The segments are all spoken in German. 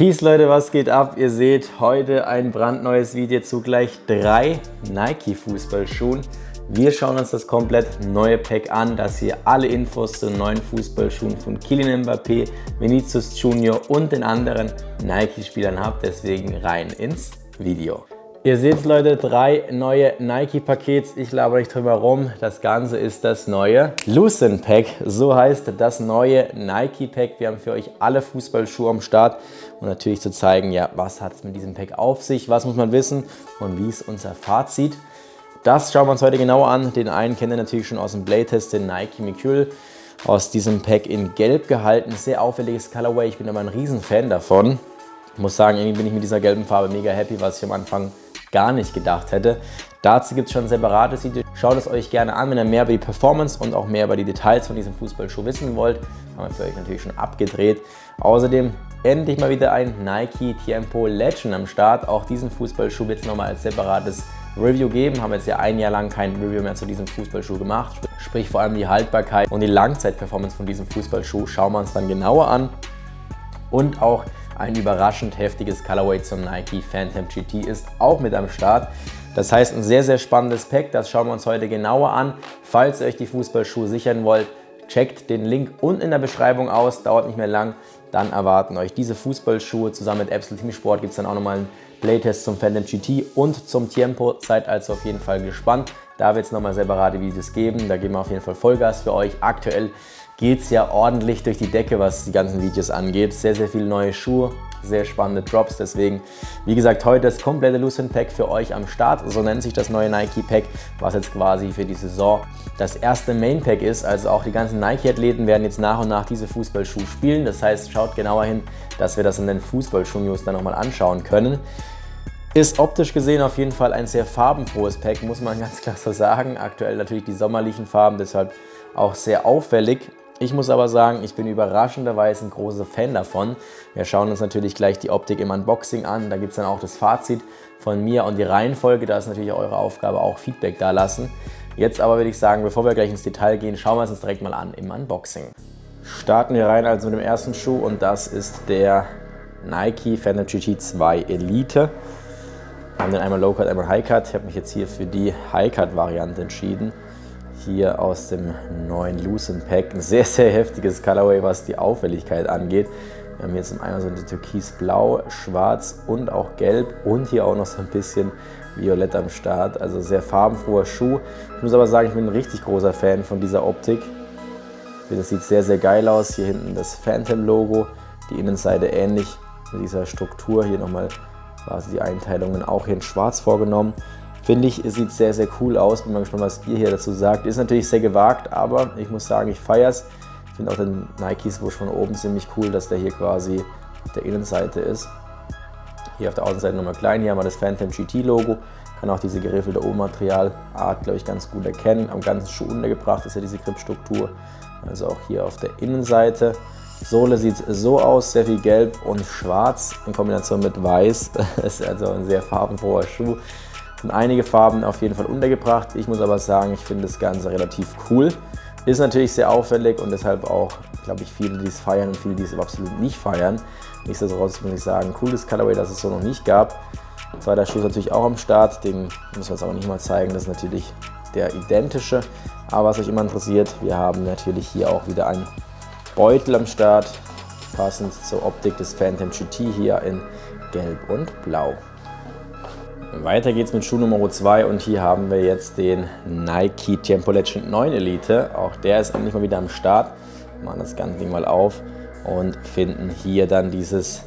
Peace Leute, was geht ab? Ihr seht heute ein brandneues Video zu gleich 3 Nike Fußballschuhen. Wir schauen uns das komplett neue Pack an, das hier alle Infos zu neuen Fußballschuhen von Kylian Mbappé, Vinicius Junior und den anderen Nike-Spielern habt. Deswegen rein ins Video. Ihr seht Leute, 3 neue Nike-Pakets, ich laber nicht drüber rum, das Ganze ist das neue Lucent Pack, so heißt das neue Nike-Pack. Wir haben für euch alle Fußballschuhe am Start, um natürlich zu zeigen, ja, was hat es mit diesem Pack auf sich, was muss man wissen und wie ist unser Fazit. Das schauen wir uns heute genauer an. Den einen kennt ihr natürlich schon aus dem Playtest, den Nike Mercurial, aus diesem Pack in Gelb gehalten, sehr auffälliges Colorway, ich bin aber ein Riesenfan davon. Ich muss sagen, irgendwie bin ich mit dieser gelben Farbe mega happy, was ich am Anfang gar nicht gedacht hätte. Dazu gibt es schon ein separates Video. Schaut es euch gerne an, wenn ihr mehr über die Performance und auch mehr über die Details von diesem Fußballschuh wissen wollt. Haben wir für euch natürlich schon abgedreht. Außerdem endlich mal wieder ein Nike Tiempo Legend am Start. Auch diesen Fußballschuh wird es nochmal als separates Review geben. Haben jetzt ja ein Jahr lang kein Review mehr zu diesem Fußballschuh gemacht. Sprich vor allem die Haltbarkeit und die Langzeitperformance von diesem Fußballschuh schauen wir uns dann genauer an. Und auch ein überraschend heftiges Colorway zum Nike Phantom GT ist auch mit am Start. Das heißt, ein sehr, sehr spannendes Pack, das schauen wir uns heute genauer an. Falls ihr euch die Fußballschuhe sichern wollt, checkt den Link unten in der Beschreibung aus, dauert nicht mehr lang. Dann erwarten euch diese Fußballschuhe. Zusammen mit Absolute Team Sport gibt es dann auch nochmal einen Playtest zum Phantom GT und zum Tiempo. Seid also auf jeden Fall gespannt. Da wird es nochmal separate Videos geben, da geben wir auf jeden Fall Vollgas für euch. Aktuell geht es ja ordentlich durch die Decke, was die ganzen Videos angeht. Sehr, sehr viele neue Schuhe, sehr spannende Drops. Deswegen, wie gesagt, heute das komplette Lucent Pack für euch am Start. So nennt sich das neue Nike Pack, was jetzt quasi für die Saison das erste Main Pack ist. Also auch die ganzen Nike-Athleten werden jetzt nach und nach diese Fußballschuhe spielen. Das heißt, schaut genauer hin, dass wir das in den Fußballschuh-News dann nochmal anschauen können. Ist optisch gesehen auf jeden Fall ein sehr farbenfrohes Pack, muss man ganz klar so sagen. Aktuell natürlich die sommerlichen Farben, deshalb auch sehr auffällig. Ich muss aber sagen, ich bin überraschenderweise ein großer Fan davon. Wir schauen uns natürlich gleich die Optik im Unboxing an. Da gibt es dann auch das Fazit von mir und die Reihenfolge. Da ist natürlich eure Aufgabe, auch Feedback da lassen. Jetzt aber würde ich sagen, bevor wir gleich ins Detail gehen, schauen wir es uns direkt mal an im Unboxing. Starten wir rein also mit dem ersten Schuh und das ist der Nike Phantom GT2 Elite. Wir haben den einmal Low Cut, einmal High Cut. Ich habe mich jetzt hier für die High Cut Variante entschieden. Hier aus dem neuen Lucent Pack. Ein sehr, sehr heftiges Colorway, was die Auffälligkeit angeht. Wir haben hier zum einen so ein türkisblau, schwarz und auch gelb und hier auch noch so ein bisschen violett am Start. Also sehr farbenfroher Schuh. Ich muss aber sagen, ich bin ein richtig großer Fan von dieser Optik. Das sieht sehr, sehr geil aus. Hier hinten das Phantom-Logo, die Innenseite ähnlich mit dieser Struktur. Hier nochmal quasi die Einteilungen auch hier in schwarz vorgenommen. Finde ich, es sieht sehr, sehr cool aus. Bin mal gespannt, was ihr hier dazu sagt. Ist natürlich sehr gewagt, aber ich muss sagen, ich feiere es. Ich finde auch den Nike-Swoosh von oben ziemlich cool, dass der hier quasi auf der Innenseite ist. Hier auf der Außenseite nochmal klein. Hier haben wir das Phantom GT-Logo. Kann auch diese geriffelte O-Materialart, glaube ich, ganz gut erkennen. Am ganzen Schuh untergebracht ist ja diese Gripstruktur. Also auch hier auf der Innenseite. Sohle sieht so aus, sehr viel gelb und schwarz in Kombination mit weiß. Das ist also ein sehr farbenfroher Schuh. Sind einige Farben auf jeden Fall untergebracht. Ich muss aber sagen, ich finde das Ganze relativ cool. Ist natürlich sehr auffällig und deshalb auch, glaube ich, viele, die es feiern und viele, die es absolut nicht feiern. Nichtsdestotrotz muss ich sagen, cooles Colorway, das es so noch nicht gab. Zweiter Schuh ist natürlich auch am Start, den müssen wir jetzt auch nicht mal zeigen. Das ist natürlich der identische. Aber was euch immer interessiert, wir haben natürlich hier auch wieder einen Beutel am Start, passend zur Optik des Phantom GT hier in Gelb und Blau. Weiter geht's mit Schuh Nummer 2 und hier haben wir jetzt den Nike Tiempo Legend 9 Elite. Auch der ist endlich mal wieder am Start. Wir machen das ganze Ding mal auf und finden hier dann dieses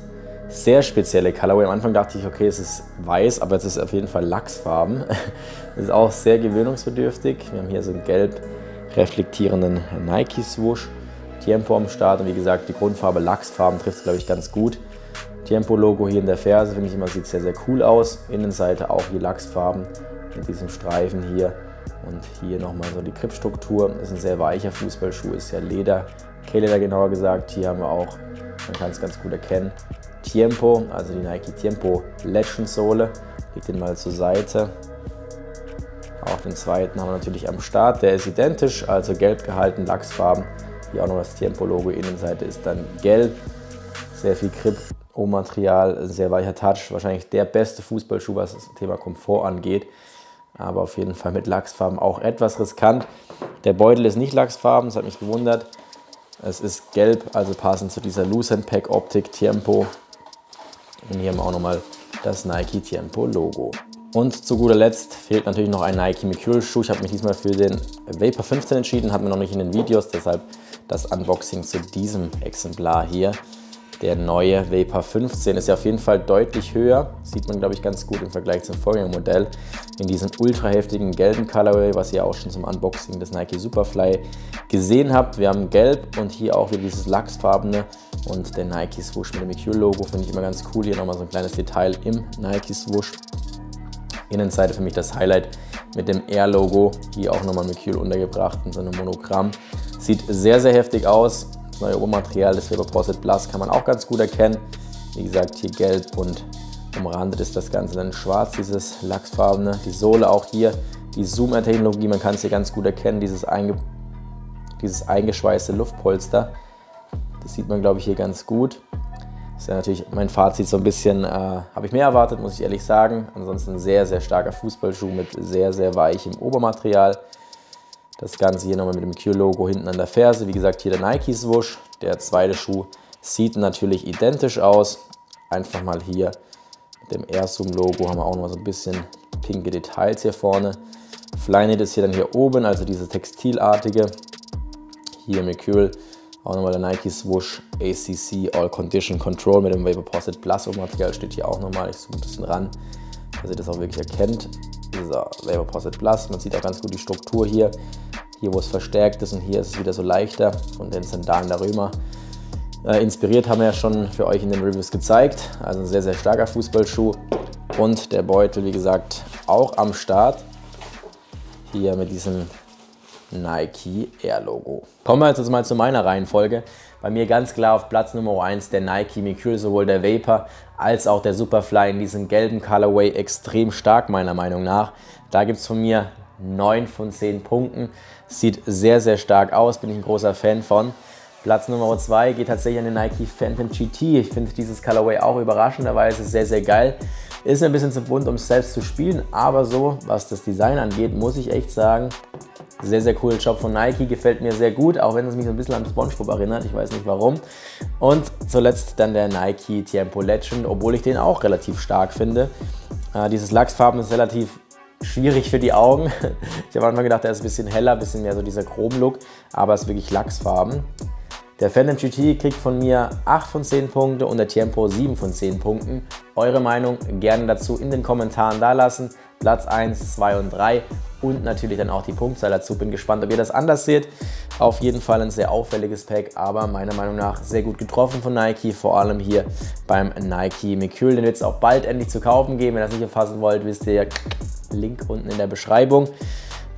sehr spezielle Colorway. Am Anfang dachte ich, okay, es ist weiß, aber es ist auf jeden Fall Lachsfarben. Das ist auch sehr gewöhnungsbedürftig. Wir haben hier so einen gelb reflektierenden Nike Swoosh. Tiempo am Start und wie gesagt, die Grundfarbe Lachsfarben trifft es, glaube ich, ganz gut. Tiempo-Logo hier in der Ferse, finde ich immer, sieht sehr, sehr cool aus. Innenseite auch die Lachsfarben mit diesem Streifen hier und hier nochmal so die Gripstruktur. Ist ein sehr weicher Fußballschuh, ist ja Leder, K-Leder genauer gesagt. Hier haben wir auch, man kann es ganz gut erkennen, Tiempo, also die Nike Tiempo Legend Sohle. Legt den mal zur Seite. Auch den zweiten haben wir natürlich am Start, der ist identisch, also gelb gehalten, Lachsfarben. Hier auch noch das Tiempo-Logo, Innenseite ist dann gelb. Sehr viel Grip Rohmaterial, sehr weicher Touch, wahrscheinlich der beste Fußballschuh, was das Thema Komfort angeht. Aber auf jeden Fall mit Lachsfarben auch etwas riskant. Der Beutel ist nicht lachsfarben, das hat mich gewundert. Es ist gelb, also passend zu dieser Lucent Pack Optik Tiempo. Und hier haben wir auch nochmal das Nike Tiempo Logo. Und zu guter Letzt fehlt natürlich noch ein Nike Mercurial Schuh. Ich habe mich diesmal für den Vapor 15 entschieden, hatten wir noch nicht in den Videos, deshalb das Unboxing zu diesem Exemplar hier. Der neue Vapor 15 ist ja auf jeden Fall deutlich höher, sieht man glaube ich ganz gut im Vergleich zum Vorgängermodell. In diesem ultra heftigen gelben Colorway, was ihr auch schon zum Unboxing des Nike Superfly gesehen habt. Wir haben gelb und hier auch wieder dieses lachsfarbene und der Nike Swoosh mit dem Mercurial Logo finde ich immer ganz cool. Hier nochmal so ein kleines Detail im Nike Swoosh. Innenseite für mich das Highlight mit dem Air Logo, hier auch nochmal Mercurial untergebracht in so einem Monogramm. Sieht sehr, sehr heftig aus. Das neue Rohmaterial, das Vaporposite Plus, kann man auch ganz gut erkennen. Wie gesagt, hier gelb und umrandet ist das Ganze dann schwarz, dieses lachsfarbene. Die Sohle auch hier, die Zoom-Technologie, man kann es hier ganz gut erkennen, dieses eingeschweißte Luftpolster. Das sieht man, glaube ich, hier ganz gut. Das ist ja natürlich mein Fazit so ein bisschen, habe ich mehr erwartet, muss ich ehrlich sagen. Ansonsten sehr, sehr starker Fußballschuh mit sehr, sehr weichem Obermaterial. Das Ganze hier nochmal mit dem Q-Logo hinten an der Ferse. Wie gesagt, hier der Nike Swoosh. Der zweite Schuh sieht natürlich identisch aus. Einfach mal hier mit dem Air Zoom Logo haben wir auch nochmal so ein bisschen pinke Details hier vorne. Flyknit ist hier dann hier oben, also diese textilartige. Hier Mercurial, auch nochmal der Nike Swoosh ACC All Condition Control mit dem Vaporposite Plus. Material steht hier auch nochmal. Ich zoome ein bisschen ran, dass ihr das auch wirklich erkennt. Dieser Vaporposite Plus, man sieht auch ganz gut die Struktur hier, hier wo es verstärkt ist und hier ist es wieder so leichter von den Sandalen der Römer. Inspiriert haben wir ja schon für euch in den Reviews gezeigt, also ein sehr, sehr starker Fußballschuh und der Beutel, wie gesagt, auch am Start, hier mit diesem Nike Air Logo. Kommen wir jetzt mal zu meiner Reihenfolge. Bei mir ganz klar auf Platz Nummer 1 der Nike Mercurial, sowohl der Vapor als auch der Superfly in diesem gelben Colorway extrem stark meiner Meinung nach. Da gibt es von mir 9 von 10 Punkten. Sieht sehr, sehr stark aus, bin ich ein großer Fan von. Platz Nummer 2 geht tatsächlich an den Nike Phantom GT. Ich finde dieses Colorway auch überraschenderweise sehr, sehr geil. Ist ein bisschen zu bunt, um es selbst zu spielen, aber so, was das Design angeht, muss ich echt sagen, sehr, sehr cooler Job von Nike, gefällt mir sehr gut, auch wenn es mich so ein bisschen an SpongeBob erinnert, ich weiß nicht warum. Und zuletzt dann der Nike Tiempo Legend, obwohl ich den auch relativ stark finde. Dieses Lachsfarben ist relativ schwierig für die Augen. Ich habe am Anfang gedacht, der ist ein bisschen heller, ein bisschen mehr so dieser Chrom-Look, aber es ist wirklich Lachsfarben. Der Phantom GT kriegt von mir 8 von 10 Punkte und der Tiempo 7 von 10 Punkten. Eure Meinung gerne dazu in den Kommentaren dalassen. Platz 1, 2 und 3 und natürlich dann auch die Punktzahl dazu. Bin gespannt, ob ihr das anders seht. Auf jeden Fall ein sehr auffälliges Pack, aber meiner Meinung nach sehr gut getroffen von Nike. Vor allem hier beim Nike Mercurial. Den wird es auch bald endlich zu kaufen geben. Wenn ihr das nicht erfassen wollt, wisst ihr, Link unten in der Beschreibung.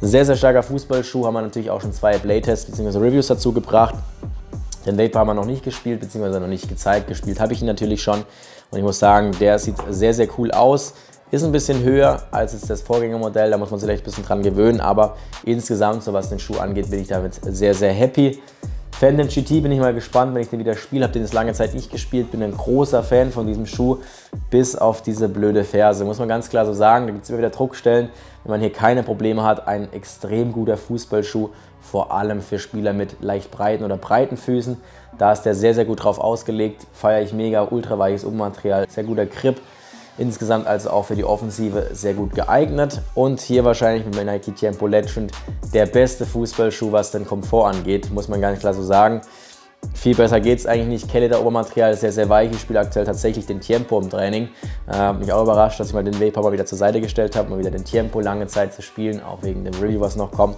Sehr, sehr starker Fußballschuh. Haben wir natürlich auch schon 2 Playtests bzw. Reviews dazu gebracht. Den Vapor haben wir noch nicht gespielt, beziehungsweise noch nicht gezeigt. Gespielt habe ich ihn natürlich schon und ich muss sagen, der sieht sehr, sehr cool aus. Ist ein bisschen höher als jetzt das Vorgängermodell, da muss man sich vielleicht ein bisschen dran gewöhnen, aber insgesamt, so was den Schuh angeht, bin ich damit sehr, sehr happy. Phantom GT bin ich mal gespannt, wenn ich den wieder spiele, habe den jetzt lange Zeit nicht gespielt, bin ein großer Fan von diesem Schuh, bis auf diese blöde Ferse, muss man ganz klar so sagen, da gibt es immer wieder Druckstellen, wenn man hier keine Probleme hat, ein extrem guter Fußballschuh, vor allem für Spieler mit leicht breiten oder breiten Füßen, da ist der sehr, sehr gut drauf ausgelegt, feiere ich mega, ultra weiches Obermaterial, sehr guter Grip, insgesamt also auch für die Offensive sehr gut geeignet und hier wahrscheinlich mit dem Nike Tiempo Legend der beste Fußballschuh, was den Komfort angeht, muss man ganz klar so sagen. Viel besser geht es eigentlich nicht. Kelle der Obermaterial ist sehr, sehr weich. Ich spiele aktuell tatsächlich den Tiempo im Training. Mich auch überrascht, dass ich mal den Vapor mal wieder zur Seite gestellt habe, mal wieder den Tiempo lange Zeit zu spielen, auch wegen dem Review, was noch kommt.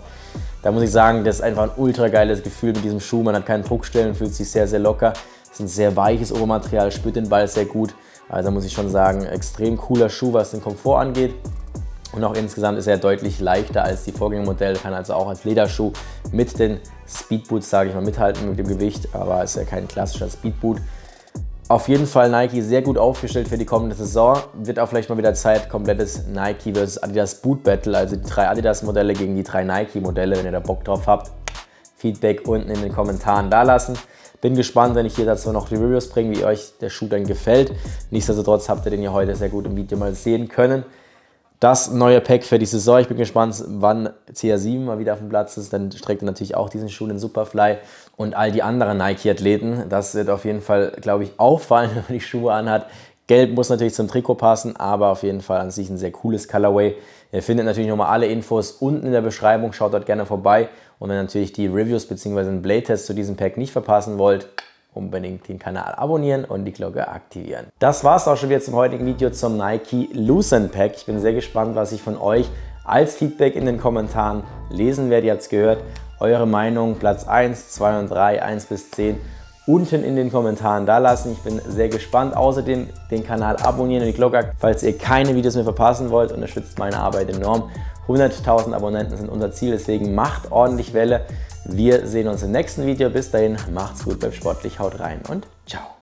Da muss ich sagen, das ist einfach ein ultra geiles Gefühl mit diesem Schuh. Man hat keinen Druckstellen, fühlt sich sehr, sehr locker. Es ist ein sehr weiches Obermaterial, spürt den Ball sehr gut. Also muss ich schon sagen, extrem cooler Schuh, was den Komfort angeht. Und auch insgesamt ist er deutlich leichter als die Vorgängermodelle, kann also auch als Lederschuh mit den Speedboots, sage ich mal, mithalten mit dem Gewicht, aber ist ja kein klassischer Speedboot. Auf jeden Fall Nike sehr gut aufgestellt für die kommende Saison. Wird auch vielleicht mal wieder Zeit, komplettes Nike vs. Adidas Boot Battle, also die 3 Adidas-Modelle gegen die 3 Nike-Modelle, wenn ihr da Bock drauf habt. Feedback unten in den Kommentaren da lassen. Bin gespannt, wenn ich hier dazu noch die Reviews bringe, wie euch der Schuh dann gefällt. Nichtsdestotrotz habt ihr den hier heute sehr gut im Video mal sehen können. Das neue Pack für die Saison. Ich bin gespannt, wann CR7 mal wieder auf dem Platz ist. Dann trägt er natürlich auch diesen Schuh, den Superfly und all die anderen Nike-Athleten. Das wird auf jeden Fall, glaube ich, auffallen, wenn man die Schuhe anhat. Gelb muss natürlich zum Trikot passen, aber auf jeden Fall an sich ein sehr cooles Colorway. Ihr findet natürlich nochmal alle Infos unten in der Beschreibung, schaut dort gerne vorbei. Und wenn ihr natürlich die Reviews bzw. den Playtest zu diesem Pack nicht verpassen wollt, unbedingt den Kanal abonnieren und die Glocke aktivieren. Das war es auch schon wieder zum heutigen Video zum Nike Lucent Pack. Ich bin sehr gespannt, was ich von euch als Feedback in den Kommentaren lesen werde. Ihr habt es gehört, eure Meinung, Platz 1, 2 und 3, 1 bis 10. Unten in den Kommentaren da lassen. Ich bin sehr gespannt. Außerdem den Kanal abonnieren und die Glocke, falls ihr keine Videos mehr verpassen wollt. Unterstützt meine Arbeit enorm. 100.000 Abonnenten sind unser Ziel, deswegen macht ordentlich Welle. Wir sehen uns im nächsten Video. Bis dahin, macht's gut, bleibt sportlich, haut rein und ciao.